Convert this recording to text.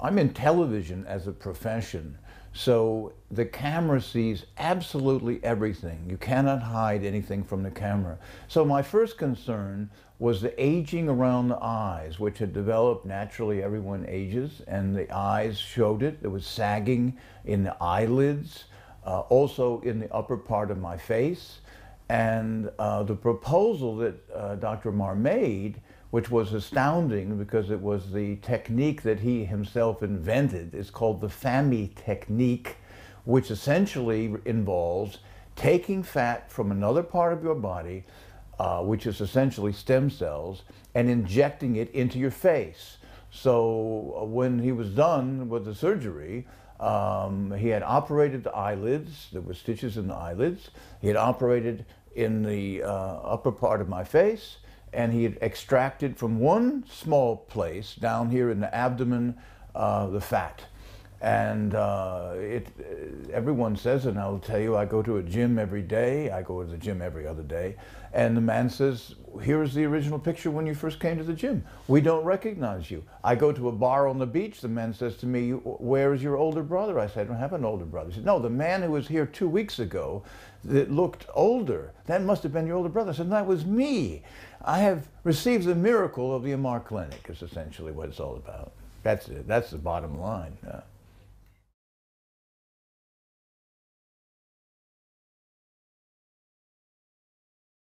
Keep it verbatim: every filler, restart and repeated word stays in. I'm in television as a profession, so the camera sees absolutely everything. You cannot hide anything from the camera. So my first concern was the aging around the eyes, which had developed naturally. Everyone ages, and the eyes showed it. There was sagging in the eyelids, uh, also in the upper part of my face. And uh, the proposal that uh, Doctor Amar made, which was astounding because it was the technique that he himself invented. It's called the FAMI technique, which essentially involves taking fat from another part of your body, uh, which is essentially stem cells, and injecting it into your face. So uh, when he was done with the surgery, um, he had operated the eyelids. There were stitches in the eyelids. He had operated in the uh, upper part of my face, and he had extracted from one small place down here in the abdomen uh, the fat. And uh, it, everyone says, and I'll tell you, I go to a gym every day, I go to the gym every other day, and the man says, here's the original picture when you first came to the gym. We don't recognize you. I go to a bar on the beach, the man says to me, where is your older brother? I said, I don't have an older brother. He said, no, the man who was here two weeks ago that looked older, that must have been your older brother. I said, that was me. I have received the miracle of the Amar Clinic, is essentially what it's all about. That's it. That's the bottom line. Uh,